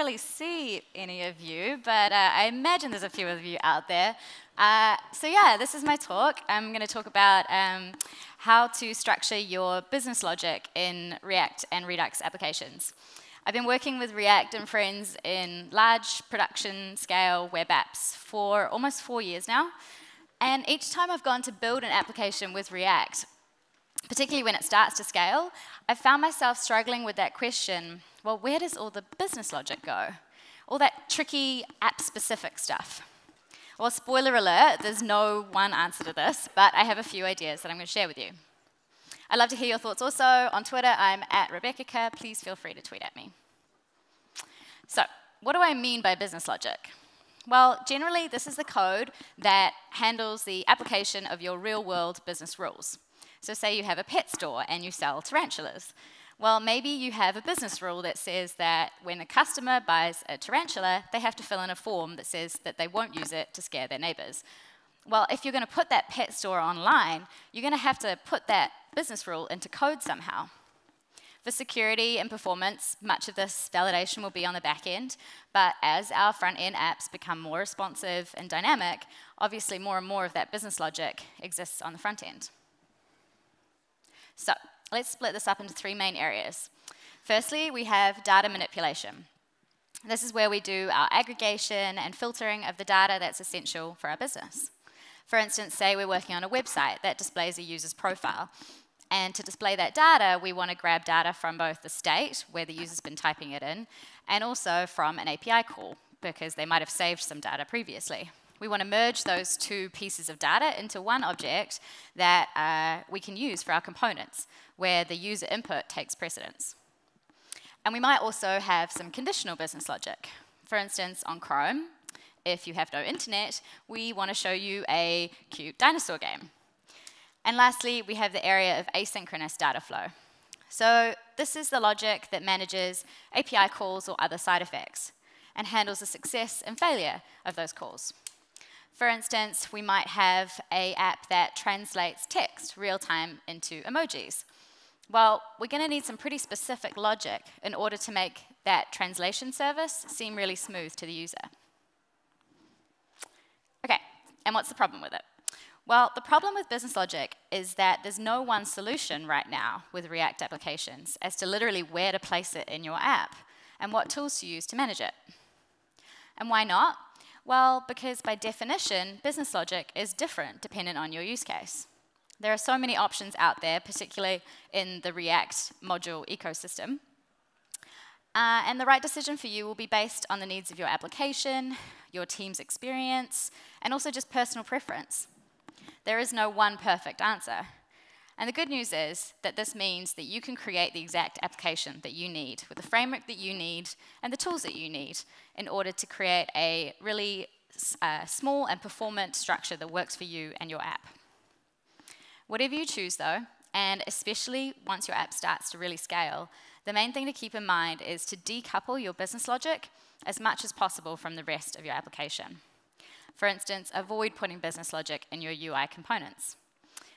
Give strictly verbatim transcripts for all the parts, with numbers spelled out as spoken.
really see any of you, but uh, I imagine there's a few of you out there. Uh, so yeah, this is my talk. I'm going to talk about um, how to structure your business logic in React and Redux applications. I've been working with React and friends in large production scale web apps for almost four years now. And each time I've gone to build an application with React, particularly when it starts to scale, I found myself struggling with that question, well, where does all the business logic go? All that tricky app-specific stuff. Well, spoiler alert, there's no one answer to this, but I have a few ideas that I'm going to share with you. I'd love to hear your thoughts also. On Twitter, I'm at Rebecca Kerr. Please feel free to tweet at me. So, what do I mean by business logic? Well, generally, this is the code that handles the application of your real-world business rules. So say you have a pet store and you sell tarantulas. Well, maybe you have a business rule that says that when a customer buys a tarantula, they have to fill in a form that says that they won't use it to scare their neighbors. Well, if you're going to put that pet store online, you're going to have to put that business rule into code somehow. For security and performance, much of this validation will be on the back end, but as our front-end apps become more responsive and dynamic, obviously more and more of that business logic exists on the front end. So let's split this up into three main areas. Firstly, we have data manipulation. This is where we do our aggregation and filtering of the data that's essential for our business. For instance, say we're working on a website that displays a user's profile. And to display that data, we want to grab data from both the state, where the user's been typing it in, and also from an A P I call, because they might have saved some data previously. We want to merge those two pieces of data into one object that uh, we can use for our components, where the user input takes precedence. And we might also have some conditional business logic. For instance, on Chrome, if you have no internet, we want to show you a cute dinosaur game. And lastly, we have the area of asynchronous data flow. So this is the logic that manages A P I calls or other side effects and handles the success and failure of those calls. For instance, we might have an app that translates text real-time into emojis. Well, we're going to need some pretty specific logic in order to make that translation service seem really smooth to the user. OK, and what's the problem with it? Well, the problem with business logic is that there's no one solution right now with React applications as to literally where to place it in your app and what tools to use to manage it. And why not? Well, because by definition, business logic is different dependent on your use case. There are so many options out there, particularly in the React module ecosystem. Uh, and the right decision for you will be based on the needs of your application, your team's experience, and also just personal preference. There is no one perfect answer. And the good news is that this means that you can create the exact application that you need with the framework that you need and the tools that you need in order to create a really uh, small and performant structure that works for you and your app. Whatever you choose, though, and especially once your app starts to really scale, the main thing to keep in mind is to decouple your business logic as much as possible from the rest of your application. For instance, avoid putting business logic in your U I components.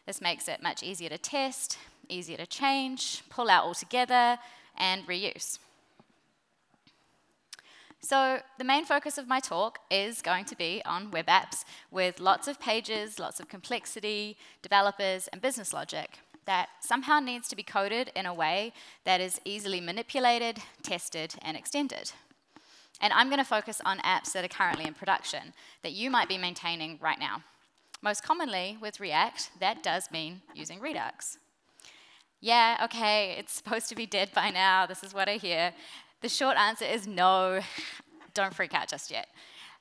This makes it much easier to test, easier to change, pull out altogether, and reuse. So the main focus of my talk is going to be on web apps with lots of pages, lots of complexity, developers, and business logic that somehow needs to be coded in a way that is easily manipulated, tested, and extended. And I'm going to focus on apps that are currently in production that you might be maintaining right now. Most commonly, with React, that does mean using Redux. Yeah, OK, it's supposed to be dead by now. This is what I hear. The short answer is no. Don't freak out just yet.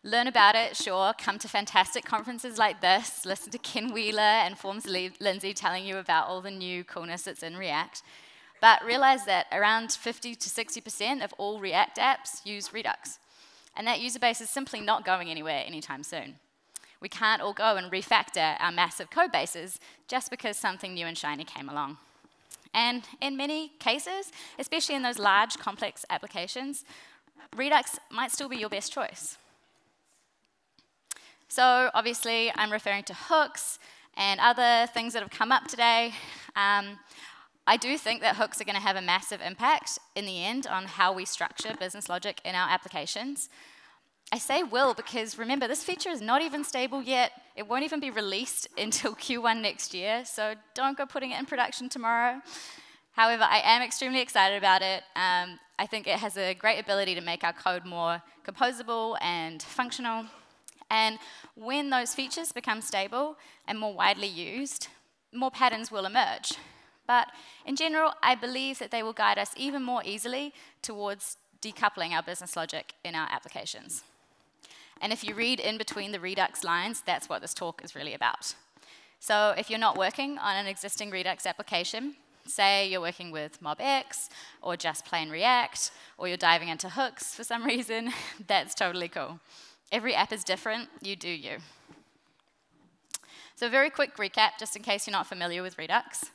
Learn about it, sure. Come to fantastic conferences like this. Listen to Ken Wheeler and Forms Lindsay telling you about all the new coolness that's in React. But realize that around fifty to sixty percent of all React apps use Redux. And that user base is simply not going anywhere anytime soon. We can't all go and refactor our massive code bases just because something new and shiny came along. And in many cases, especially in those large, complex applications, Redux might still be your best choice. So obviously, I'm referring to hooks and other things that have come up today. Um, I do think that hooks are going to have a massive impact in the end on how we structure business logic in our applications. I say will because, remember, this feature is not even stable yet. It won't even be released until Q one next year, so don't go putting it in production tomorrow. However, I am extremely excited about it. Um, I think it has a great ability to make our code more composable and functional. And when those features become stable and more widely used, more patterns will emerge. But in general, I believe that they will guide us even more easily towards decoupling our business logic in our applications. And if you read in between the Redux lines, that's what this talk is really about. So if you're not working on an existing Redux application, say you're working with MobX or just plain React, or you're diving into hooks for some reason, that's totally cool. Every app is different, you do you. So a very quick recap, just in case you're not familiar with Redux.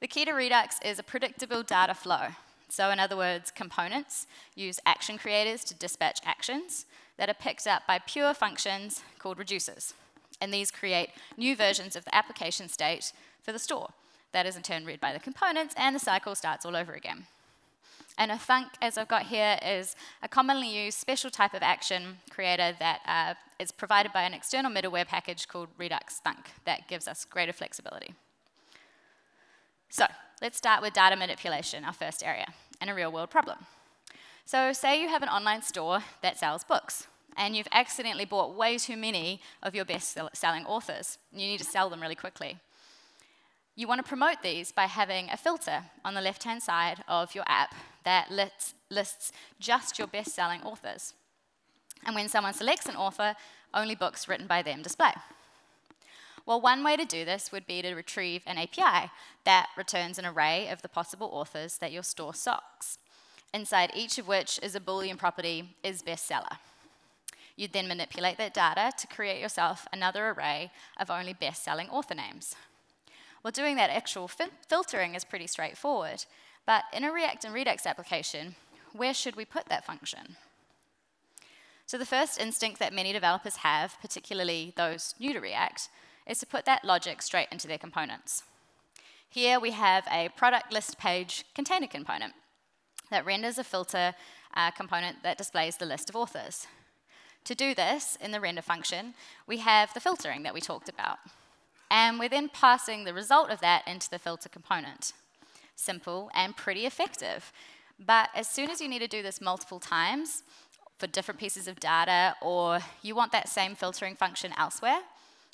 The key to Redux is a predictable data flow. So in other words, components use action creators to dispatch actions that are picked up by pure functions called reducers. And these create new versions of the application state for the store. That is in turn read by the components, and the cycle starts all over again. And a func, as I've got here, is a commonly used special type of action creator that uh, is provided by an external middleware package called Redux Func that gives us greater flexibility. So let's start with data manipulation, our first area, and a real-world problem. So say you have an online store that sells books, and you've accidentally bought way too many of your best-selling authors. You need to sell them really quickly. You want to promote these by having a filter on the left-hand side of your app that lists just your best-selling authors. And when someone selects an author, only books written by them display. Well, one way to do this would be to retrieve an A P I that returns an array of the possible authors that your store stocks, inside each of which is a Boolean property is bestseller. You'd then manipulate that data to create yourself another array of only best-selling author names. Well, doing that actual fil filtering is pretty straightforward, but in a React and Redux application, where should we put that function? So the first instinct that many developers have, particularly those new to React, is to put that logic straight into their components. Here we have a product list page container component that renders a filter uh, component that displays the list of authors. To do this, in the render function, we have the filtering that we talked about. And we're then passing the result of that into the filter component. Simple and pretty effective. But as soon as you need to do this multiple times for different pieces of data, or you want that same filtering function elsewhere,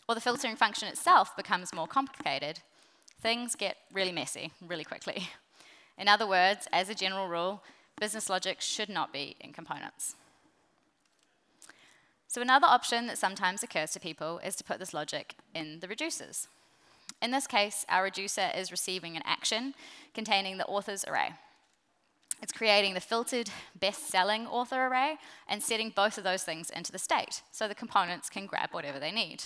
or the filtering function itself becomes more complicated, things get really messy really quickly. In other words, as a general rule, business logic should not be in components. So another option that sometimes occurs to people is to put this logic in the reducers. In this case, our reducer is receiving an action containing the authors array. It's creating the filtered best-selling author array and setting both of those things into the state, so the components can grab whatever they need.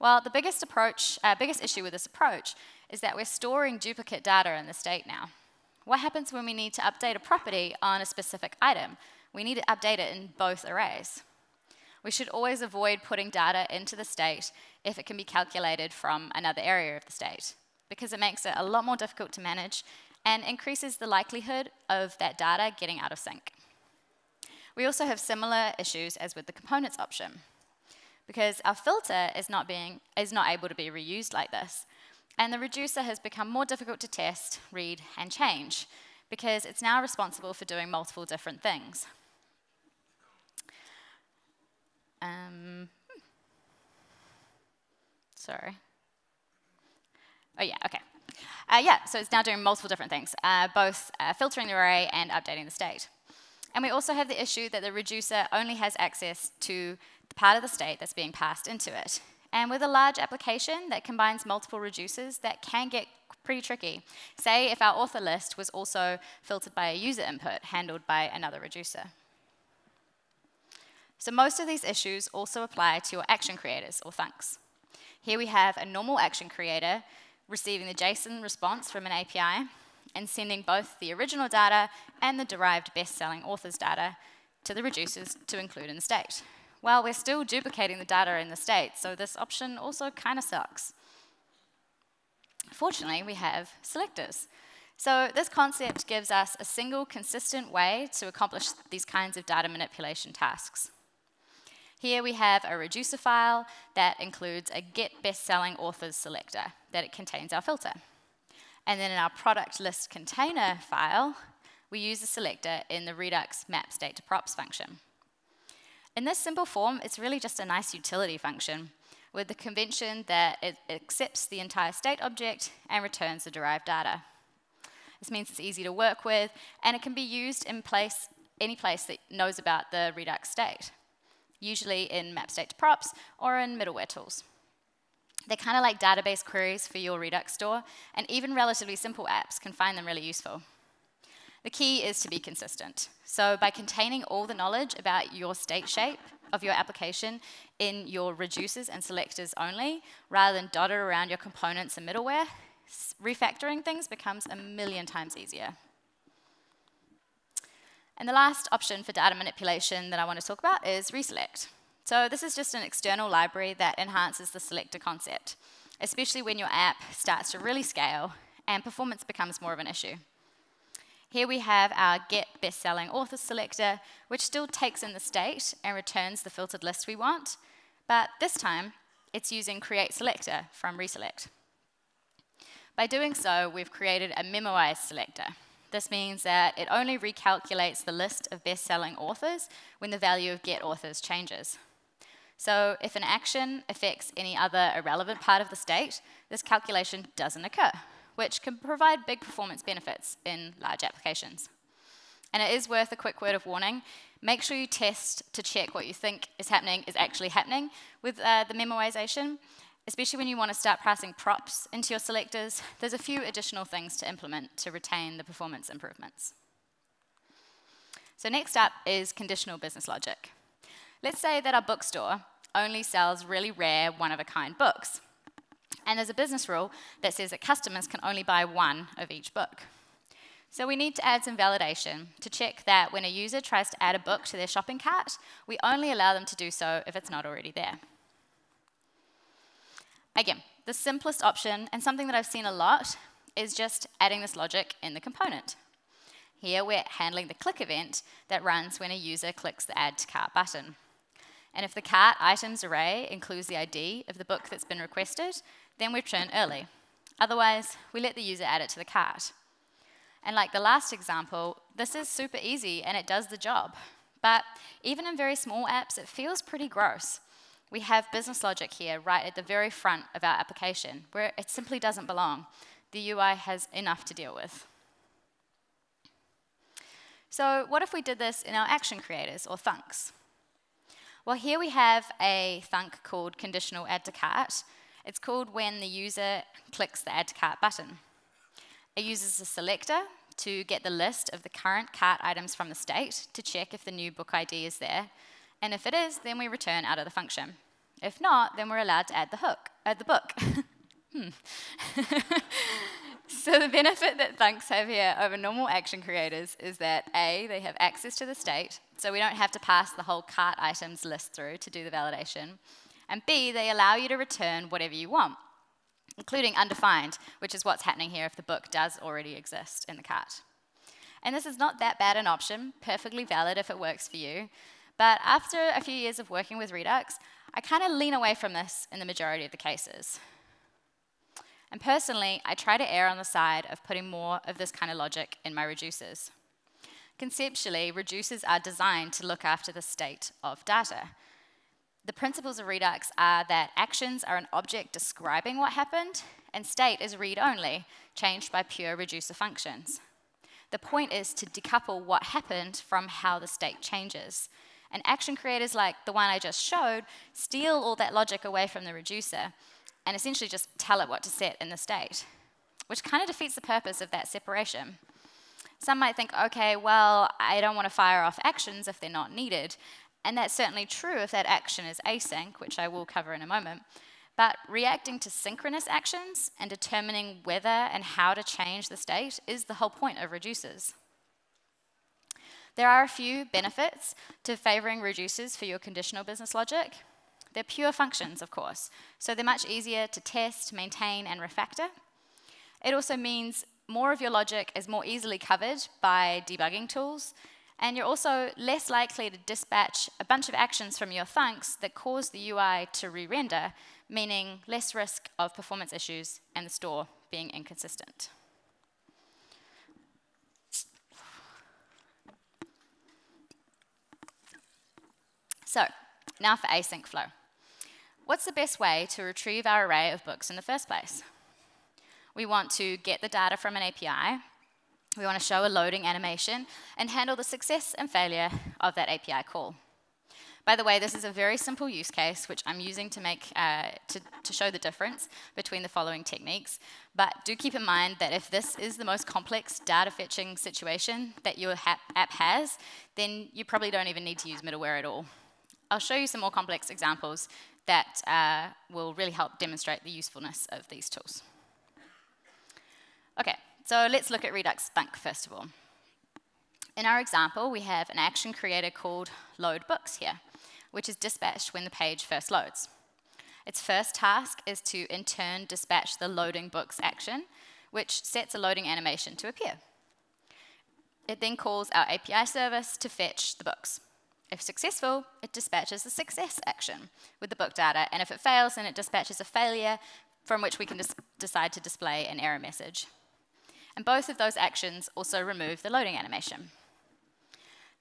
Well, the biggest, approach, uh, biggest issue with this approach is that we're storing duplicate data in the state now. What happens when we need to update a property on a specific item? We need to update it in both arrays. We should always avoid putting data into the state if it can be calculated from another area of the state, because it makes it a lot more difficult to manage and increases the likelihood of that data getting out of sync. We also have similar issues as with the components option, because our filter is not, being, is not able to be reused like this, and the reducer has become more difficult to test, read, and change, because it's now responsible for doing multiple different things. Um, sorry. Oh, yeah, OK. Uh, yeah, so it's now doing multiple different things, uh, both uh, filtering the array and updating the state. And we also have the issue that the reducer only has access to the part of the state that's being passed into it. And with a large application that combines multiple reducers, that can get pretty tricky. Say if our author list was also filtered by a user input handled by another reducer. So most of these issues also apply to your action creators, or funcs. Here we have a normal action creator receiving the JSON response from an A P I and sending both the original data and the derived best-selling authors data to the reducers to include in the state. Well, we're still duplicating the data in the state, so this option also kind of sucks. Fortunately, we have selectors. So this concept gives us a single, consistent way to accomplish these kinds of data manipulation tasks. Here we have a reducer file that includes a get best-selling authors selector that it contains our filter. And then in our product list container file, we use the selector in the Redux maps state to props function. In this simple form, it's really just a nice utility function with the convention that it accepts the entire state object and returns the derived data. This means it's easy to work with, and it can be used in place, any place that knows about the Redux state, usually in map state to props or in middleware tools. They're kind of like database queries for your Redux store, and even relatively simple apps can find them really useful. The key is to be consistent. So by containing all the knowledge about your state shape of your application in your reducers and selectors only, rather than dotted around your components and middleware, refactoring things becomes a million times easier. And the last option for data manipulation that I want to talk about is Reselect. So this is just an external library that enhances the selector concept, especially when your app starts to really scale and performance becomes more of an issue. Here we have our get best-selling author selector, which still takes in the state and returns the filtered list we want, but this time it's using create selector from Reselect. By doing so, we've created a memoized selector. This means that it only recalculates the list of best-selling authors when the value of get authors changes. So if an action affects any other irrelevant part of the state, this calculation doesn't occur, which can provide big performance benefits in large applications. And it is worth a quick word of warning. Make sure you test to check what you think is happening is actually happening with uh, the memoization, especially when you want to start passing props into your selectors. There's a few additional things to implement to retain the performance improvements. So next up is conditional business logic. Let's say that our bookstore only sells really rare, one-of-a-kind books. And there's a business rule that says that customers can only buy one of each book. So we need to add some validation to check that when a user tries to add a book to their shopping cart, we only allow them to do so if it's not already there. Again, the simplest option, and something that I've seen a lot, is just adding this logic in the component. Here we're handling the click event that runs when a user clicks the Add to Cart button. And if the cart items array includes the I D of the book that's been requested, then we return early. Otherwise, we let the user add it to the cart. And like the last example, this is super easy and it does the job. But even in very small apps, it feels pretty gross. We have business logic here right at the very front of our application, where it simply doesn't belong. The U I has enough to deal with. So what if we did this in our action creators, or thunks? Well, here we have a thunk called conditional add to cart. It's called when the user clicks the add to cart button. It uses a selector to get the list of the current cart items from the state to check if the new book I D is there. And if it is, then we return out of the function. If not, then we're allowed to add the hook, add the book. hmm. So the benefit that thunks have here over normal action creators is that A, they have access to the state, so we don't have to pass the whole cart items list through to do the validation. And B, they allow you to return whatever you want, including undefined, which is what's happening here if the book does already exist in the cart. And this is not that bad an option, perfectly valid if it works for you. But after a few years of working with Redux, I kind of lean away from this in the majority of the cases. And personally, I try to err on the side of putting more of this kind of logic in my reducers. Conceptually, reducers are designed to look after the state of data. The principles of Redux are that actions are an object describing what happened, and state is read-only, changed by pure reducer functions. The point is to decouple what happened from how the state changes. And action creators like the one I just showed steal all that logic away from the reducer, and essentially just tell it what to set in the state, which kind of defeats the purpose of that separation. Some might think, okay, well, I don't want to fire off actions if they're not needed, and that's certainly true if that action is async, which I will cover in a moment, but reacting to synchronous actions and determining whether and how to change the state is the whole point of reducers. There are a few benefits to favoring reducers for your conditional business logic. They're pure functions, of course, so they're much easier to test, maintain, and refactor. It also means more of your logic is more easily covered by debugging tools, and you're also less likely to dispatch a bunch of actions from your funcs that cause the U I to re-render, meaning less risk of performance issues and the store being inconsistent. So, now for async flow. What's the best way to retrieve our array of books in the first place? We want to get the data from an A P I, we want to show a loading animation, and handle the success and failure of that A P I call. By the way, this is a very simple use case, which I'm using to, make, uh, to, to show the difference between the following techniques. But do keep in mind that if this is the most complex data fetching situation that your app has, then you probably don't even need to use middleware at all. I'll show you some more complex examples that uh, will really help demonstrate the usefulness of these tools. Okay, so let's look at Redux Spunk first of all. In our example, we have an action creator called load books here, which is dispatched when the page first loads. Its first task is to in turn dispatch the loading books action, which sets a loading animation to appear. It then calls our A P I service to fetch the books. If successful, it dispatches the success action with the book data, and if it fails, then it dispatches a failure from which we can decide to display an error message. And both of those actions also remove the loading animation.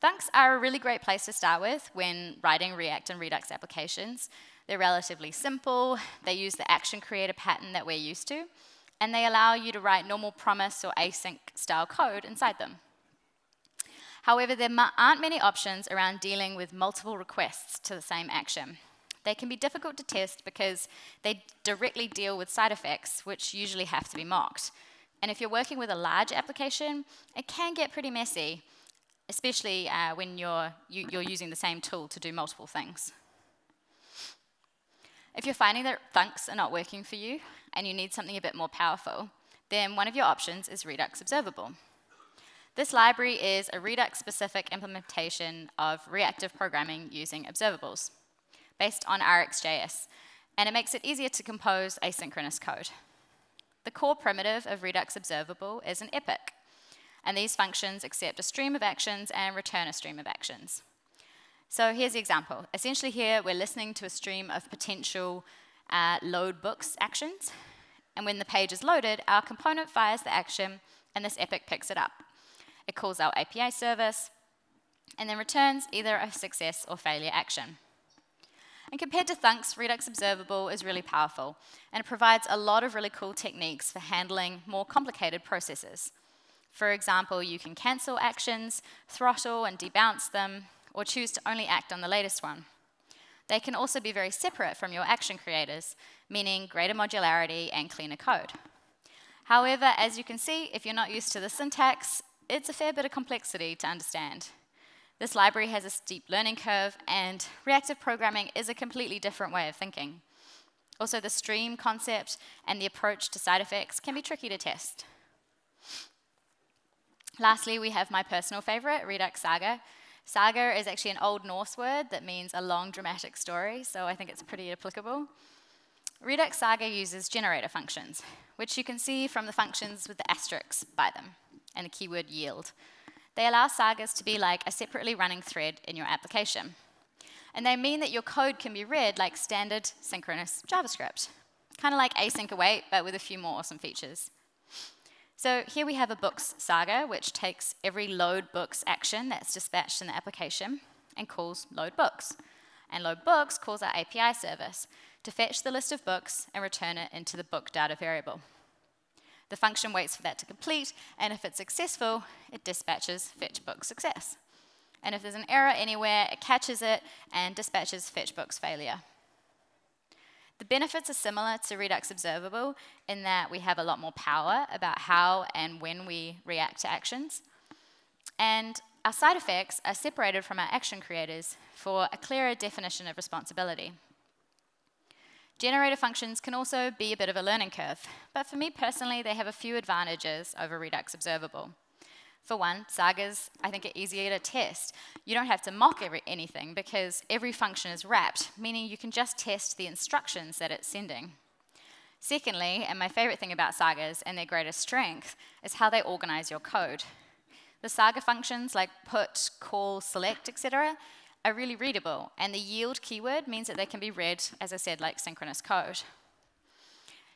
Funcs are a really great place to start with when writing React and Redux applications. They're relatively simple, they use the action creator pattern that we're used to, and they allow you to write normal promise or async style code inside them. However, there aren't many options around dealing with multiple requests to the same action. They can be difficult to test because they directly deal with side effects, which usually have to be mocked. And if you're working with a large application, it can get pretty messy, especially uh, when you're, you, you're using the same tool to do multiple things. If you're finding that funcs are not working for you and you need something a bit more powerful, then one of your options is Redux Observable. This library is a Redux-specific implementation of reactive programming using observables, based on RxJS, and it makes it easier to compose asynchronous code. The core primitive of Redux Observable is an epic, and these functions accept a stream of actions and return a stream of actions. So here's the example. Essentially here, we're listening to a stream of potential uh, load books actions, and when the page is loaded, our component fires the action, and this epic picks it up. It calls our A P I service, and then returns either a success or failure action. And compared to funcs, Redux Observable is really powerful, and it provides a lot of really cool techniques for handling more complicated processes. For example, you can cancel actions, throttle and debounce them, or choose to only act on the latest one. They can also be very separate from your action creators, meaning greater modularity and cleaner code. However, as you can see, if you're not used to the syntax, it's a fair bit of complexity to understand. This library has a steep learning curve, and reactive programming is a completely different way of thinking. Also, the stream concept and the approach to side effects can be tricky to test. Lastly, we have my personal favorite, Redux Saga. Saga is actually an Old Norse word that means a long, dramatic story, so I think it's pretty applicable. Redux Saga uses generator functions, which you can see from the functions with the asterisks by them, and the keyword yield. They allow sagas to be like a separately running thread in your application. And they mean that your code can be read like standard synchronous JavaScript, kind of like async await, but with a few more awesome features. So here we have a books saga, which takes every load books action that's dispatched in the application and calls load books. And load books calls our A P I service to fetch the list of books and return it into the book data variable. The function waits for that to complete, and if it's successful, it dispatches fetch book success. And if there's an error anywhere, it catches it and dispatches fetch books failure. The benefits are similar to Redux Observable in that we have a lot more power about how and when we react to actions. And our side effects are separated from our action creators for a clearer definition of responsibility. Generator functions can also be a bit of a learning curve, but for me personally, they have a few advantages over Redux Observable. For one, sagas, I think, are easier to test. You don't have to mock every, anything because every function is wrapped, meaning you can just test the instructions that it's sending. Secondly, and my favorite thing about sagas and their greatest strength, is how they organize your code. The saga functions like put, call, select, et cetera, are really readable, and the yield keyword means that they can be read, as I said, like synchronous code.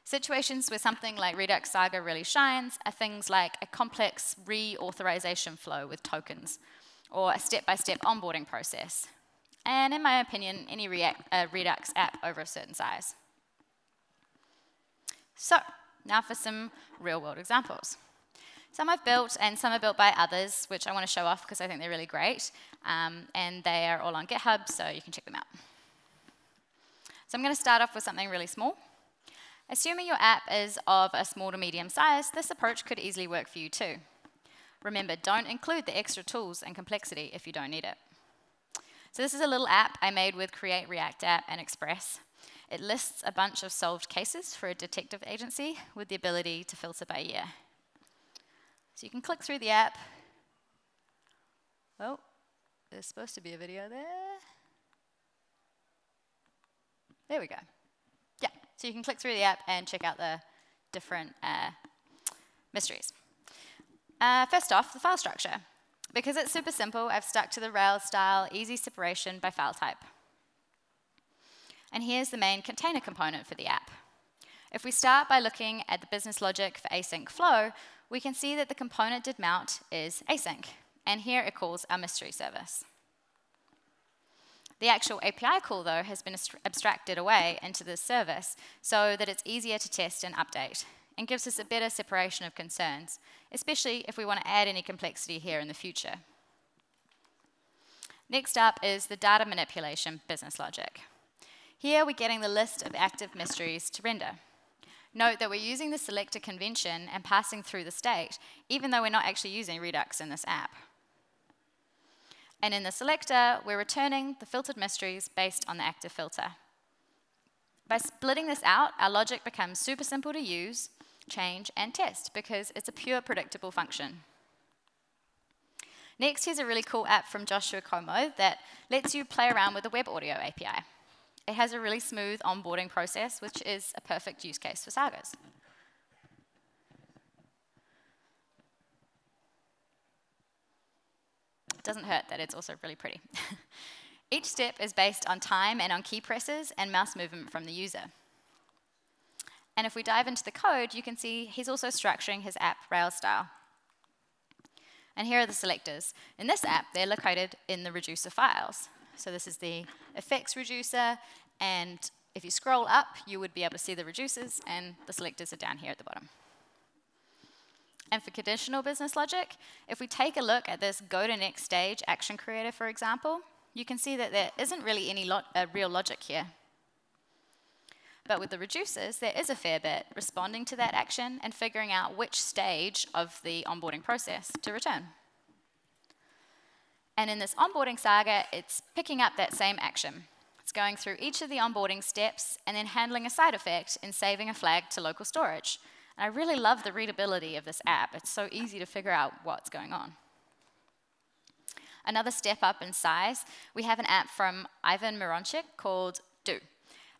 Situations where something like Redux Saga really shines are things like a complex reauthorization flow with tokens, or a step-by-step onboarding process, and in my opinion, any React, uh, Redux app over a certain size. So, now for some real-world examples. Some I've built, and some are built by others, which I want to show off because I think they're really great. Um, and they are all on GitHub, so you can check them out. So I'm going to start off with something really small. Assuming your app is of a small to medium size, this approach could easily work for you too. Remember, don't include the extra tools and complexity if you don't need it. So this is a little app I made with Create React App and Express. It lists a bunch of solved cases for a detective agency with the ability to filter by year. So you can click through the app. Oh, there's supposed to be a video there. There we go. Yeah, so you can click through the app and check out the different uh, mysteries. Uh, first off, the file structure. Because it's super simple, I've stuck to the Rails style, easy separation by file type. And here's the main container component for the app. If we start by looking at the business logic for async flow, we can see that the component did mount is async, and here it calls our mystery service. The actual A P I call, though, has been abstracted away into this service so that it's easier to test and update, and gives us a better separation of concerns, especially if we want to add any complexity here in the future. Next up is the data manipulation business logic. Here we're getting the list of active mysteries to render. Note that we're using the selector convention and passing through the state, even though we're not actually using Redux in this app. And in the selector, we're returning the filtered mysteries based on the active filter. By splitting this out, our logic becomes super simple to use, change, and test, because it's a pure predictable function. Next, here's a really cool app from Joshua Comeau that lets you play around with the Web Audio A P I. It has a really smooth onboarding process, which is a perfect use case for sagas. It doesn't hurt that it's also really pretty. Each step is based on time and on key presses and mouse movement from the user. And if we dive into the code, you can see he's also structuring his app Rails style. And here are the selectors. In this app, they're located in the reducer files. So this is the effects reducer, and if you scroll up, you would be able to see the reducers, and the selectors are down here at the bottom. And for conditional business logic, if we take a look at this go to next stage action creator, for example, you can see that there isn't really any lo uh, real logic here. But with the reducers, there is a fair bit, responding to that action and figuring out which stage of the onboarding process to return. And in this onboarding saga, it's picking up that same action. It's going through each of the onboarding steps and then handling a side effect and saving a flag to local storage. And I really love the readability of this app. It's so easy to figure out what's going on. Another step up in size, we have an app from Ivan Mironchik called Do.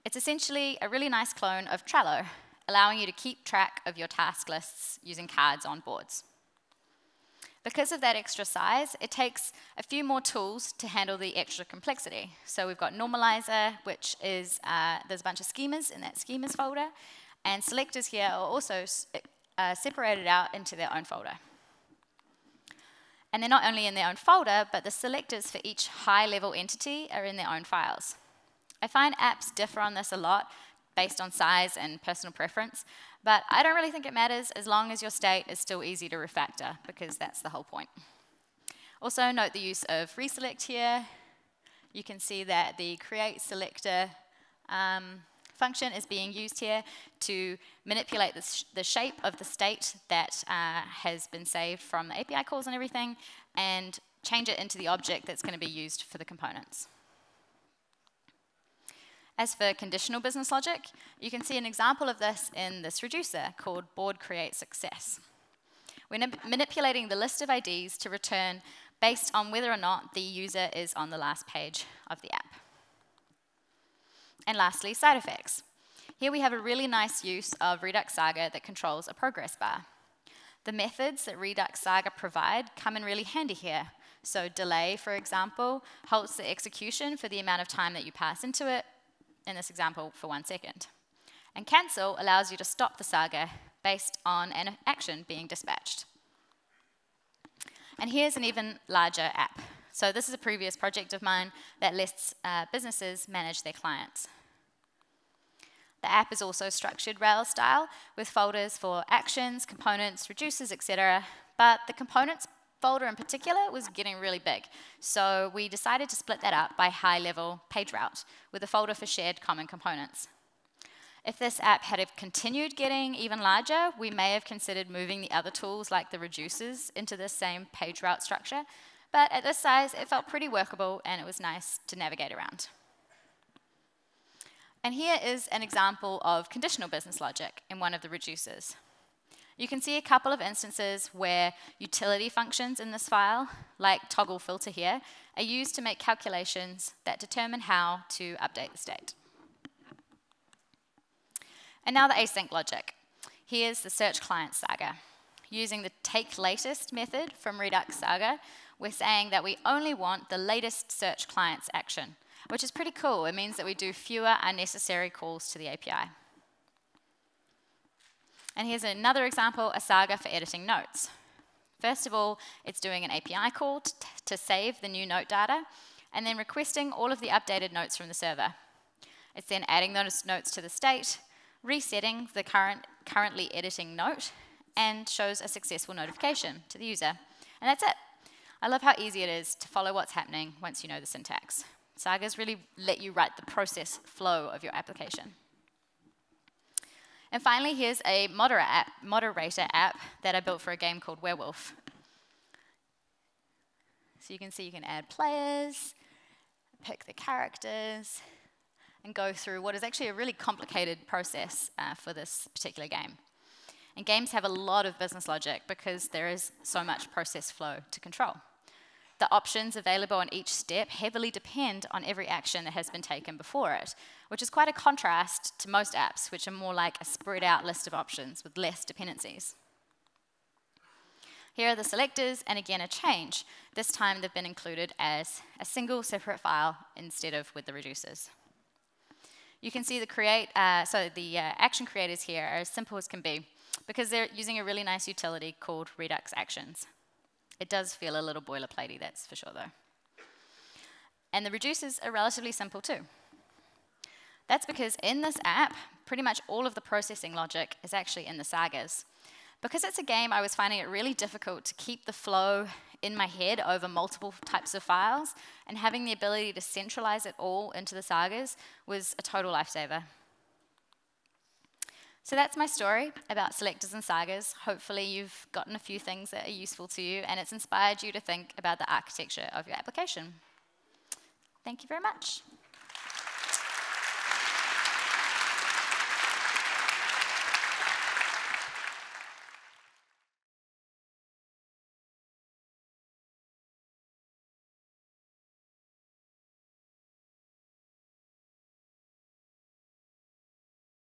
It's essentially a really nice clone of Trello, allowing you to keep track of your task lists using cards on boards. Because of that extra size, it takes a few more tools to handle the extra complexity. So we've got Normalizer, which is, uh, there's a bunch of schemas in that schemas folder, and selectors here are also uh, separated out into their own folder. And they're not only in their own folder, but the selectors for each high-level entity are in their own files. I find apps differ on this a lot, based on size and personal preference, but I don't really think it matters as long as your state is still easy to refactor, because that's the whole point. Also note the use of Reselect here. You can see that the create selector um, function is being used here to manipulate the, sh the shape of the state that uh, has been saved from the A P I calls and everything, and change it into the object that's going to be used for the components. As for conditional business logic, you can see an example of this in this reducer called board create success. We're manipulating the list of I Ds to return based on whether or not the user is on the last page of the app. And lastly, side effects. Here we have a really nice use of Redux Saga that controls a progress bar. The methods that Redux Saga provide come in really handy here. So delay, for example, halts the execution for the amount of time that you pass into it, in this example, for one second. And cancel allows you to stop the Saga based on an action being dispatched. And here's an even larger app. So this is a previous project of mine that lets uh, businesses manage their clients. The app is also structured Rails style with folders for actions, components, reducers, et cetera. But the components folder in particular was getting really big. So we decided to split that up by high-level page route with a folder for shared common components. If this app had have continued getting even larger, we may have considered moving the other tools like the reducers into this same page route structure. But at this size, it felt pretty workable, and it was nice to navigate around. And here is an example of conditional business logic in one of the reducers. You can see a couple of instances where utility functions in this file, like toggle filter here, are used to make calculations that determine how to update the state. And now the async logic. Here's the search client saga. Using the take latest method from Redux Saga, we're saying that we only want the latest search client's action, which is pretty cool. It means that we do fewer unnecessary calls to the A P I. And here's another example, a saga for editing notes. First of all, it's doing an A P I call to, to save the new note data, and then requesting all of the updated notes from the server. It's then adding those notes to the state, resetting the current, currently editing note, and shows a successful notification to the user. And that's it. I love how easy it is to follow what's happening once you know the syntax. Sagas really let you write the process flow of your application. And finally, here's a moderator app, moderator app that I built for a game called Werewolf. So you can see you can add players, pick the characters, and go through what is actually a really complicated process uh, for this particular game. And games have a lot of business logic because there is so much process flow to control. The options available on each step heavily depend on every action that has been taken before it, which is quite a contrast to most apps, which are more like a spread out list of options with less dependencies. Here are the selectors, and again a change. This time they've been included as a single separate file instead of with the reducers. You can see the create, uh, so the uh, action creators here are as simple as can be, because they're using a really nice utility called Redux Actions. It does feel a little boilerplatey, that's for sure, though. And the reducers are relatively simple, too. That's because in this app, pretty much all of the processing logic is actually in the sagas. Because it's a game, I was finding it really difficult to keep the flow in my head over multiple types of files, and having the ability to centralize it all into the sagas was a total lifesaver. So that's my story about selectors and sagas. Hopefully you've gotten a few things that are useful to you, and it's inspired you to think about the architecture of your application. Thank you very much.